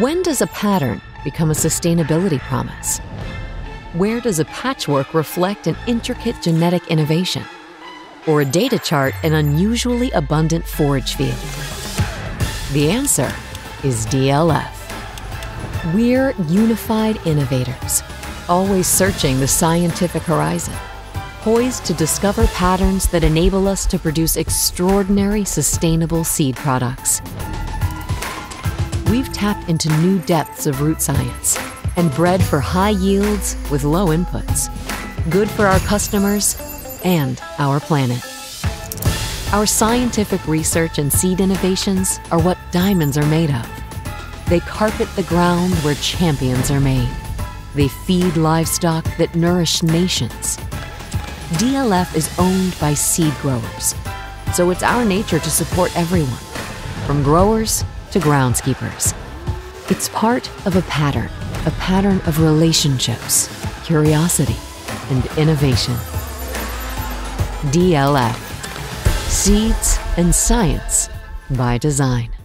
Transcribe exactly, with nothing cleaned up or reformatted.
When does a pattern become a sustainability promise? Where does a patchwork reflect an intricate genetic innovation? Or a data chart an unusually abundant forage field? The answer is D L F. We're unified innovators, always searching the scientific horizon, poised to discover patterns that enable us to produce extraordinary sustainable seed products. We've tapped into new depths of root science and bred for high yields with low inputs, good for our customers and our planet. Our scientific research and seed innovations are what diamonds are made of. They carpet the ground where champions are made. They feed livestock that nourish nations. D L F is owned by seed growers, so it's our nature to support everyone, from growers to groundskeepers. It's part of a pattern, a pattern of relationships, curiosity, and innovation. D L F, seeds and science by design.